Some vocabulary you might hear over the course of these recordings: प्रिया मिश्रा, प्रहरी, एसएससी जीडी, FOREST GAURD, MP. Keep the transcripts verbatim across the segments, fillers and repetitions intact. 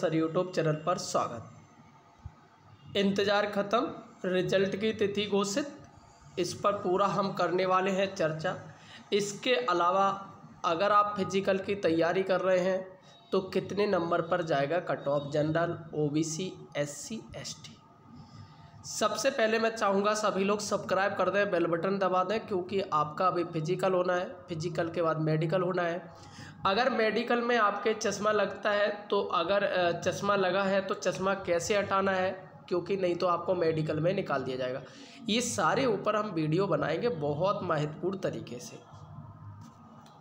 Sir YouTube channel पर स्वागत। इंतज़ार ख़त्म, रिजल्ट की तिथि घोषित, इस पर पूरा हम करने वाले हैं चर्चा। इसके अलावा अगर आप फिजिकल की तैयारी कर रहे हैं तो कितने नंबर पर जाएगा cut off, general, OBC, SC, ST. सबसे पहले मैं चाहूँगा सभी लोग सब्सक्राइब कर दें, बेल बटन दबा दें, क्योंकि आपका अभी फिजिकल होना है, फिजिकल के बाद मेडिकल होना है। अगर मेडिकल में आपके चश्मा लगता है तो अगर चश्मा लगा है तो चश्मा कैसे हटाना है, क्योंकि नहीं तो आपको मेडिकल में निकाल दिया जाएगा। ये सारे ऊपर हम वीडियो बनाएंगे बहुत महत्वपूर्ण तरीके से,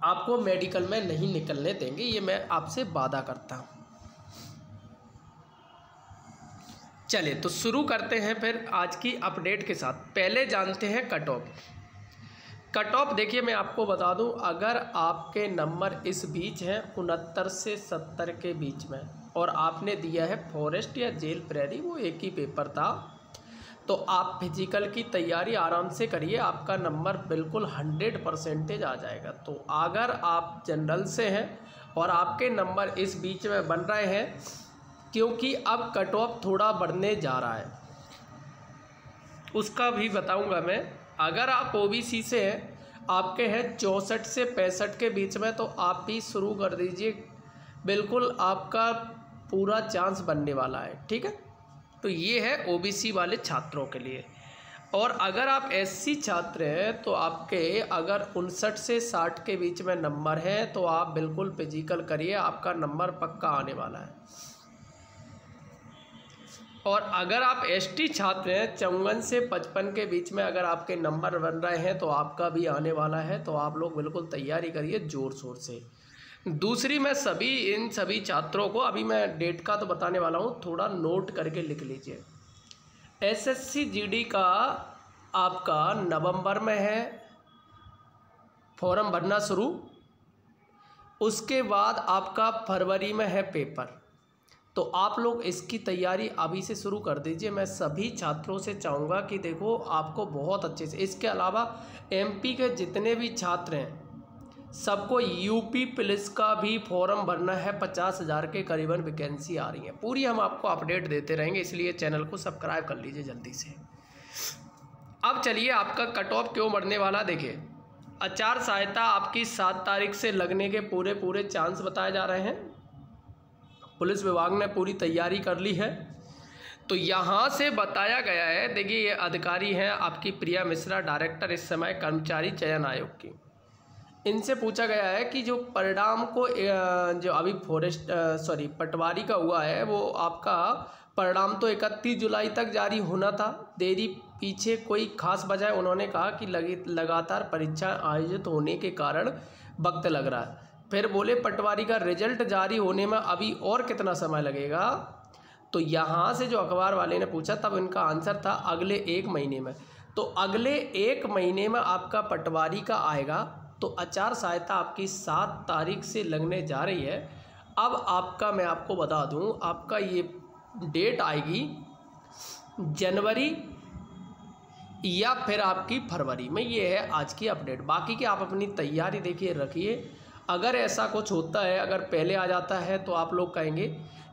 आपको मेडिकल में नहीं निकलने देंगे, ये मैं आपसे वादा करता हूँ। चले तो शुरू करते हैं फिर आज की अपडेट के साथ। पहले जानते हैं कट ऑफ। कट ऑफ देखिए मैं आपको बता दूं, अगर आपके नंबर इस बीच हैं उनहत्तर से सत्तर के बीच में और आपने दिया है फॉरेस्ट या जेल प्रहरी, वो एक ही पेपर था, तो आप फिजिकल की तैयारी आराम से करिए, आपका नंबर बिल्कुल हंड्रेड परसेंटेज आ जाएगा। तो अगर आप जनरल से हैं और आपके नंबर इस बीच में बन रहे हैं, क्योंकि अब कट ऑफ थोड़ा बढ़ने जा रहा है, उसका भी बताऊंगा मैं। अगर आप ओबीसी से हैं, आपके हैं चौंसठ से पैंसठ के बीच में, तो आप भी शुरू कर दीजिए, बिल्कुल आपका पूरा चांस बनने वाला है, ठीक है। तो ये है ओबीसी वाले छात्रों के लिए। और अगर आप एससी छात्र हैं तो आपके अगर उनसठ से साठ के बीच में नंबर है तो आप बिल्कुल फिजिकल करिए, आपका नंबर पक्का आने वाला है। और अगर आप एसटी छात्र हैं, चौवन से पचपन के बीच में अगर आपके नंबर बन रहे हैं तो आपका भी आने वाला है, तो आप लोग बिल्कुल तैयारी करिए ज़ोर शोर से। दूसरी मैं सभी इन सभी छात्रों को अभी मैं डेट का तो बताने वाला हूँ, थोड़ा नोट करके लिख लीजिए। एसएससी जीडी का आपका नवंबर में है फॉर्म भरना शुरू, उसके बाद आपका फरवरी में है पेपर, तो आप लोग इसकी तैयारी अभी से शुरू कर दीजिए। मैं सभी छात्रों से चाहूँगा कि देखो आपको बहुत अच्छे से। इसके अलावा एमपी के जितने भी छात्र हैं सबको यूपी पुलिस का भी फॉर्म भरना है, पचास हज़ार के करीबन वैकेंसी आ रही है। पूरी हम आपको अपडेट देते रहेंगे, इसलिए चैनल को सब्सक्राइब कर लीजिए जल्दी से। अब चलिए आपका कट ऑफ क्यों बढ़ने वाला, देखिए आचार संहिता आपकी सात तारीख से लगने के पूरे पूरे चांस बताए जा रहे हैं, पुलिस विभाग ने पूरी तैयारी कर ली है। तो यहाँ से बताया गया है, देखिए ये अधिकारी हैं आपकी प्रिया मिश्रा, डायरेक्टर इस समय कर्मचारी चयन आयोग की। इनसे पूछा गया है कि जो परिणाम को जो अभी फॉरेस्ट सॉरी पटवारी का हुआ है, वो आपका परिणाम तो इकतीस जुलाई तक जारी होना था, देरी पीछे कोई खास वजह, उन्होंने कहा कि लगातार परीक्षा आयोजित होने के कारण वक्त लग रहा है। फिर बोले पटवारी का रिजल्ट जारी होने में अभी और कितना समय लगेगा, तो यहाँ से जो अखबार वाले ने पूछा तब इनका आंसर था अगले एक महीने में। तो अगले एक महीने में आपका पटवारी का आएगा। तो आचार संहिता आपकी सात तारीख से लगने जा रही है। अब आपका मैं आपको बता दूं, आपका ये डेट आएगी जनवरी या फिर आपकी फरवरी में। ये है आज की अपडेट, बाकी की आप अपनी तैयारी देखिए रखिए। अगर ऐसा कुछ होता है, अगर पहले आ जाता है तो आप लोग कहेंगे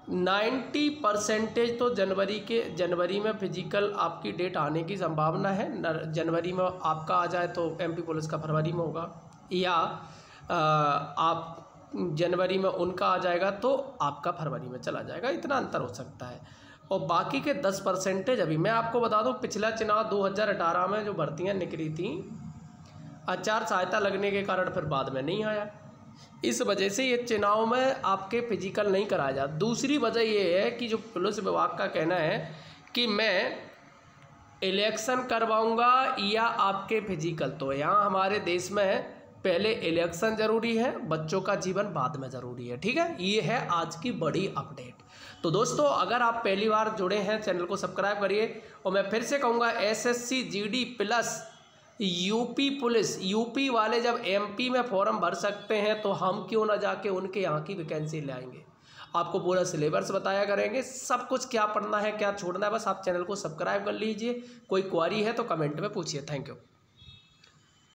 नाइन्टी परसेंटेज तो जनवरी के जनवरी में फिजिकल आपकी डेट आने की संभावना है। जनवरी में आपका आ जाए तो एमपी पुलिस का फरवरी में होगा, या आ, आप जनवरी में उनका आ जाएगा तो आपका फरवरी में चला जाएगा, इतना अंतर हो सकता है। और बाकी के दस परसेंटेज अभी मैं आपको बता दूं, पिछला चुनाव दो हज़ार अठारह में जो भर्तियाँ निकली थी आचार संहिता लगने के कारण फिर बाद में नहीं आया, इस वजह से ये चुनाव में आपके फिजिकल नहीं कराया जाता। दूसरी वजह ये है कि जो पुलिस विभाग का कहना है कि मैं इलेक्शन करवाऊंगा या आपके फिजिकल, तो यहाँ हमारे देश में पहले इलेक्शन ज़रूरी है, बच्चों का जीवन बाद में ज़रूरी है, ठीक है। ये है आज की बड़ी अपडेट। तो दोस्तों अगर आप पहली बार जुड़े हैं चैनल को सब्सक्राइब करिए। और मैं फिर से कहूँगा S S C G D plus UP police, UP वाले जब एमपी में फॉर्म भर सकते हैं तो हम क्यों ना जाके उनके यहाँ की वैकेंसी ले आएंगे। आपको पूरा सिलेबस बताया करेंगे, सब कुछ क्या पढ़ना है क्या छोड़ना है, बस आप चैनल को सब्सक्राइब कर लीजिए। कोई क्वारी है तो कमेंट में पूछिए। Thank you.